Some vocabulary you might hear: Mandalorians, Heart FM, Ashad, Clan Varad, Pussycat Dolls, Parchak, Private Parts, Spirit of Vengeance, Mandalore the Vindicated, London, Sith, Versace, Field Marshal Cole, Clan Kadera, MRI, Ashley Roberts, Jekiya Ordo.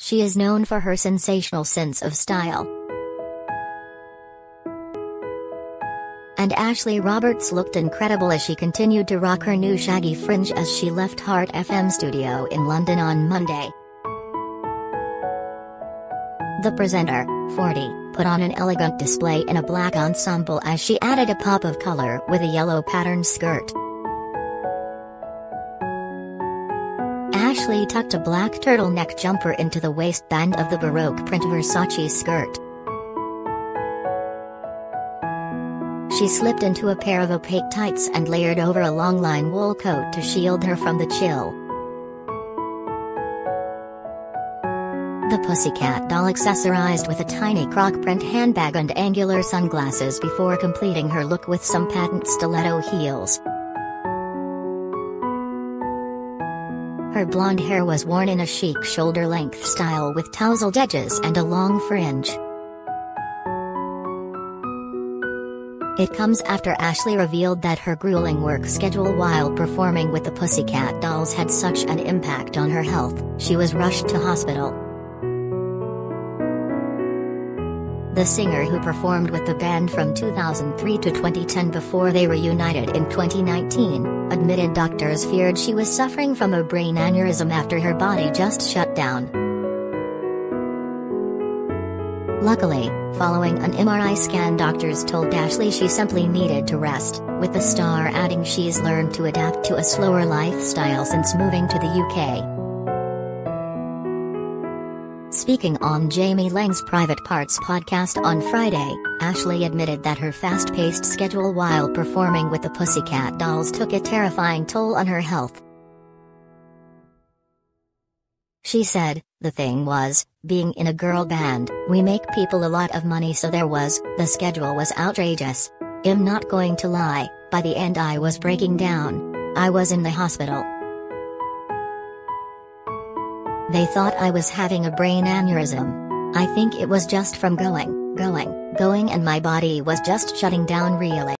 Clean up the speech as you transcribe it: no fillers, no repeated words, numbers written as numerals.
She is known for her sensational sense of style. And Ashley Roberts looked incredible as she continued to rock her new shaggy fringe as she left Heart FM studio in London on Monday. The presenter, 40, put on an elegant display in a black ensemble as she added a pop of color with a yellow patterned skirt. Ashley tucked a black turtleneck jumper into the waistband of the Baroque print Versace skirt. She slipped into a pair of opaque tights and layered over a long-line wool coat to shield her from the chill. The Pussycat Doll accessorized with a tiny croc print handbag and angular sunglasses before completing her look with some patent stiletto heels. Her blonde hair was worn in a chic shoulder-length style with tousled edges and a long fringe. It comes after Ashley revealed that her grueling work schedule while performing with the Pussycat Dolls had such an impact on her health, she was rushed to hospital. The singer, who performed with the band from 2003 to 2010 before they reunited in 2019, admitted doctors feared she was suffering from a brain aneurysm after her body just shut down. Luckily, following an MRI scan, doctors told Ashley she simply needed to rest, with the star adding she's learned to adapt to a slower lifestyle since moving to the UK. Speaking on Jamie Lang's Private Parts podcast on Friday, Ashley admitted that her fast-paced schedule while performing with the Pussycat Dolls took a terrifying toll on her health. She said, "The thing was, being in a girl band, we make people a lot of money, so the schedule was outrageous. I'm not going to lie, by the end I was breaking down. I was in the hospital. They thought I was having a brain aneurysm. I think it was just from going, and my body was just shutting down really."